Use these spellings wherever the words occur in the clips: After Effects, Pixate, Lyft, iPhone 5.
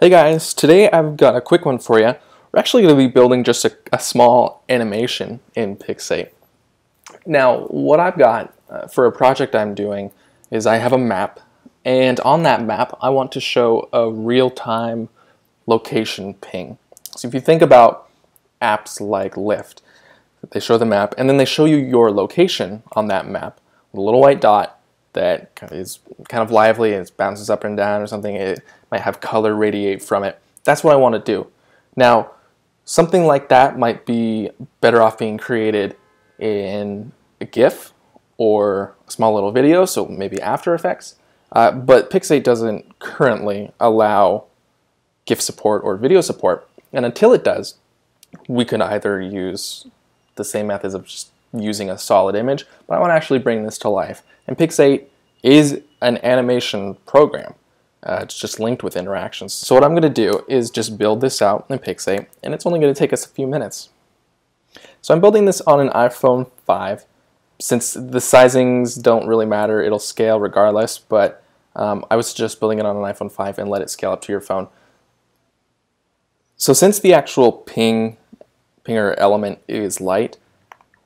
Hey guys, today I've got a quick one for you. We're actually going to be building just a small animation in Pixate. Now, what I've got for a project I'm doing is I have a map, and on that map I want to show a real-time location ping. So if you think about apps like Lyft, they show the map and then they show you your location on that map with a little white dot that is kind of lively and it bounces up and down or something. It might have color radiate from it. That's what I want to do. Now, something like that might be better off being created in a GIF or a small little video, so maybe After Effects. But Pixate doesn't currently allow GIF support or video support. And until it does, we could either use the same methods of just using a solid image, but I want to actually bring this to life. And Pixate is an animation program. It's just linked with interactions. So what I'm going to do is just build this out in Pixate, and it's only going to take us a few minutes. So I'm building this on an iPhone 5. Since the sizings don't really matter, it'll scale regardless, but I was just building it on an iPhone 5 and let it scale up to your phone. So since the actual pinger element is light,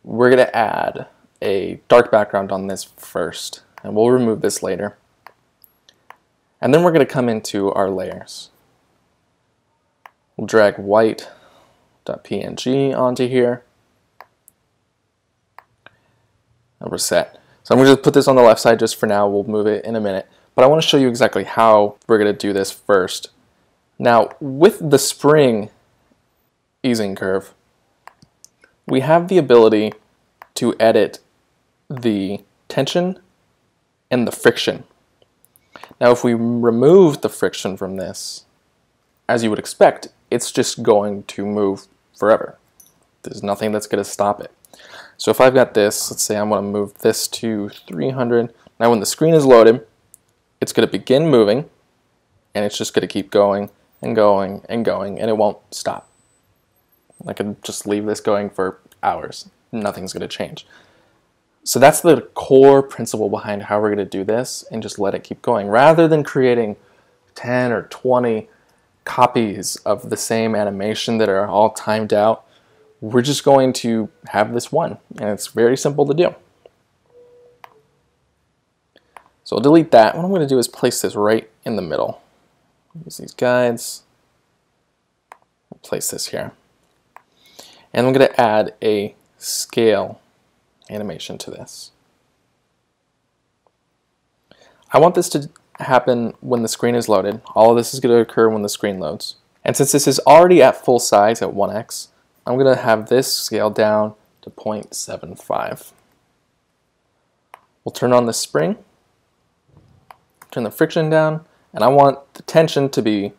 we're going to add a dark background on this first, and we'll remove this later. And then we're going to come into our layers. We'll drag white.png onto here. And we're set. So I'm going to put this on the left side just for now. We'll move it in a minute. But I want to show you exactly how we're going to do this first. Now, with the spring easing curve, we have the ability to edit the tension and the friction. Now, if we remove the friction from this, as you would expect, it's just going to move forever. There's nothing that's going to stop it. So if I've got this, let's say I want to move this to 300. Now, when the screen is loaded, it's going to begin moving, and it's just going to keep going and going and going, and it won't stop. I can just leave this going for hours. Nothing's going to change. So that's the core principle behind how we're going to do this, and just let it keep going. Rather than creating 10 or 20 copies of the same animation that are all timed out, we're just going to have this one, and it's very simple to do. So I'll delete that. What I'm going to do is place this right in the middle. Use these guides. I'll place this here. And I'm going to add a scale animation to this. I want this to happen when the screen is loaded. All of this is going to occur when the screen loads. And since this is already at full size at 1x, I'm going to have this scale down to 0.75. We'll turn on the spring, turn the friction down, and I want the tension to be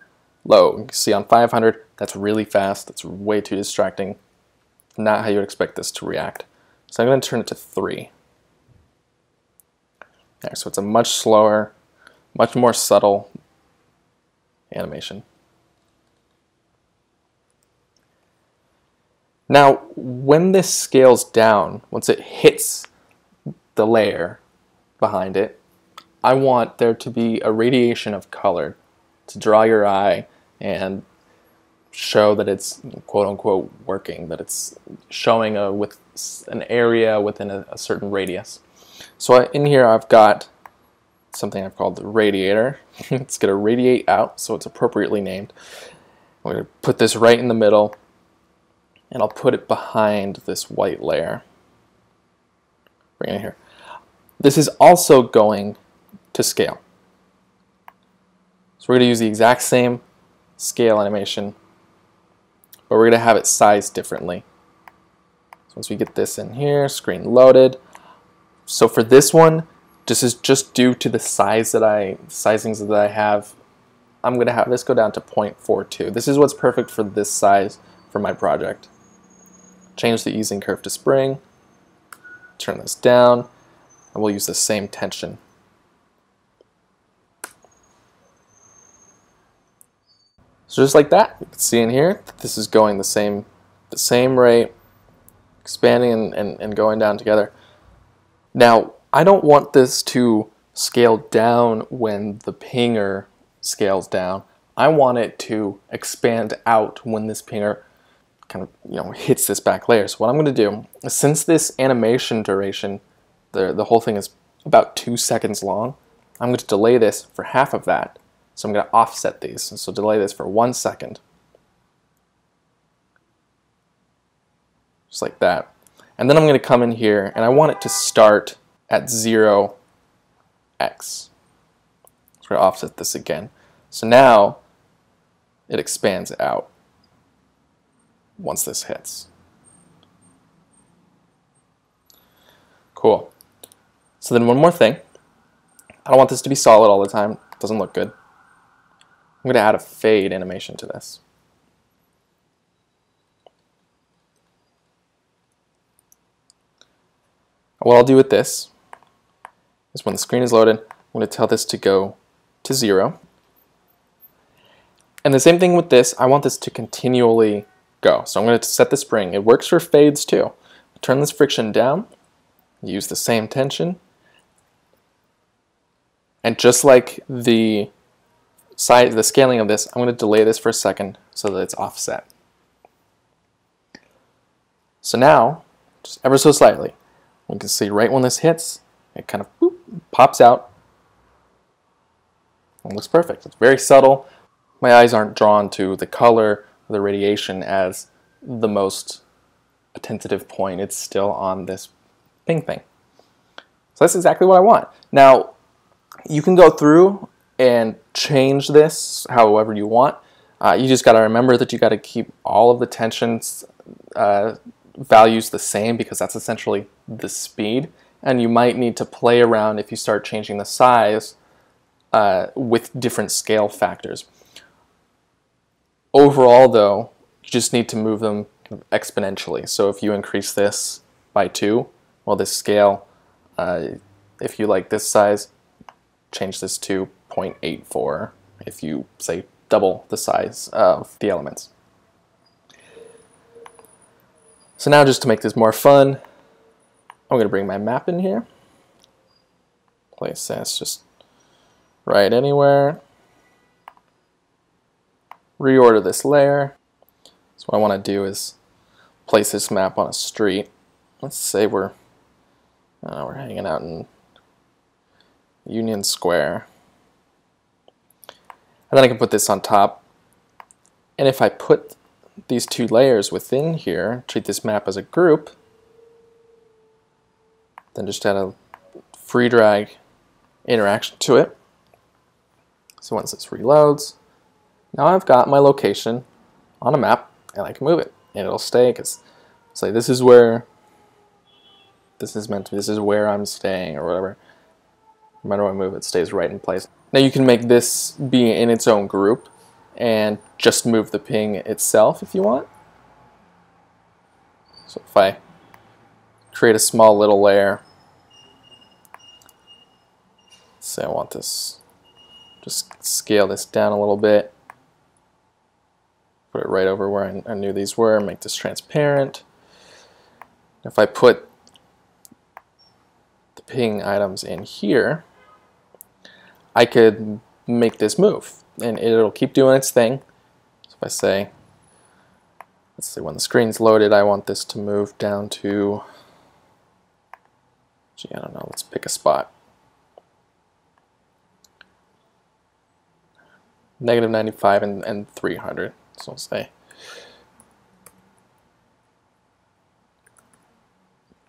low. You can see on 500, that's really fast. That's way too distracting. Not how you would expect this to react. So I'm going to turn it to 3. There, so it's a much slower, much more subtle animation. Now, when this scales down, once it hits the layer behind it, I want there to be a radiation of color to draw your eye and show that it's quote-unquote working, that it's showing with an area within a certain radius. So in here I've got something I've called the radiator. It's going to radiate out, so it's appropriately named. I'm going to put this right in the middle, and I'll put it behind this white layer. Bring it here. This is also going to scale. So we're going to use the exact same scale animation, but we're going to have it sized differently. So once we get this in here, screen loaded. So for this one, this is just due to the size that sizings that I have. I'm going to have this go down to 0.42. This is what's perfect for this size for my project. Change the easing curve to spring, turn this down, and we'll use the same tension. So just like that, you can see in here, this is going the same rate. expanding and going down together. Now, I don't want this to scale down when the pinger scales down. I want it to expand out when this pinger kind of, you know, hits this back layer. So what I'm going to do, since this animation duration, the whole thing is about 2 seconds long, I'm going to delay this for half of that. So I'm going to offset these, and so delay this for 1 second. Just like that. And then I'm going to come in here, and I want it to start at 0x. So we're going to offset this again. So now it expands out once this hits. Cool. So then one more thing. I don't want this to be solid all the time. It doesn't look good. I'm going to add a fade animation to this. What I'll do with this is when the screen is loaded, I'm going to tell this to go to 0. And the same thing with this, I want this to continually go. So I'm going to set the spring. It works for fades too. Turn this friction down, use the same tension. And just like the size, the scaling of this, I'm going to delay this for a second so that it's offset. So now, just ever so slightly, you can see right when this hits, it kind of boop, pops out. It looks perfect. It's very subtle. My eyes aren't drawn to the color or the radiation as the most attentive point. It's still on this ping thing. So that's exactly what I want. Now, you can go through and change this however you want. You just got to remember that you got to keep all of the tensions values the same, because that's essentially the speed. And you might need to play around if you start changing the size with different scale factors. Overall, though, you just need to move them exponentially. So if you increase this by 2, well, this scale, if you like this size, change this to 0.84 if you, say, double the size of the elements. So now, just to make this more fun, I'm going to bring my map in here. Place this just right anywhere. Reorder this layer. So what I want to do is place this map on a street. Let's say we're hanging out in Union Square. And then I can put this on top. And if I put these two layers within here, treat this map as a group, then just add a free drag interaction to it. So once this reloads, now I've got my location on a map, and I can move it, and it'll stay, because say this is where this is meant to be, this is where I'm staying, or whatever. No matter what I move, it stays right in place. Now you can make this be in its own group and just move the ping itself if you want. So if I create a small little layer, say I want this, just scale this down a little bit, put it right over where I knew these were, make this transparent. If I put the ping items in here, I could make this move, and it'll keep doing its thing. So if I say, let's see, when the screen's loaded, I want this to move down to, gee, I don't know, let's pick a spot. -95 and 300, so I'll say.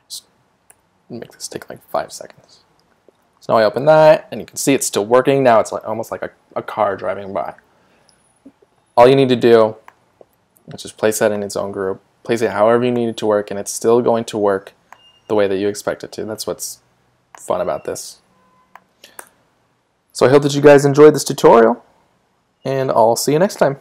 Just make this take like 5 seconds. So now I open that, and you can see it's still working. Now it's like almost like a car driving by. All you need to do is just place that in its own group. Place it however you need it to work, and it's still going to work the way that you expect it to. That's what's fun about this. So I hope that you guys enjoyed this tutorial, and I'll see you next time.